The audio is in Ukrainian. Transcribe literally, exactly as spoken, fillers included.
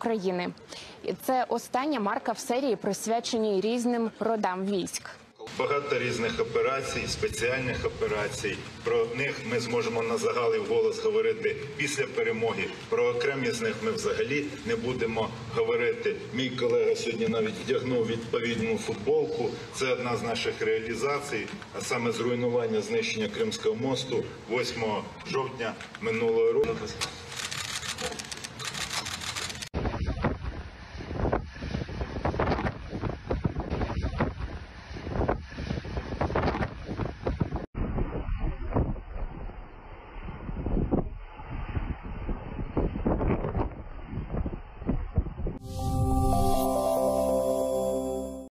України. Це остання марка в серії, присвяченій різним родам військ. Багато різних операцій, спеціальних операцій. Про них ми зможемо на загал і вголос говорити після перемоги. Про окремі з них ми взагалі не будемо говорити. Мій колега сьогодні навіть вдягнув відповідну футболку. Це одна з наших реалізацій, а саме зруйнування, знищення Кримського мосту восьмого жовтня минулого року.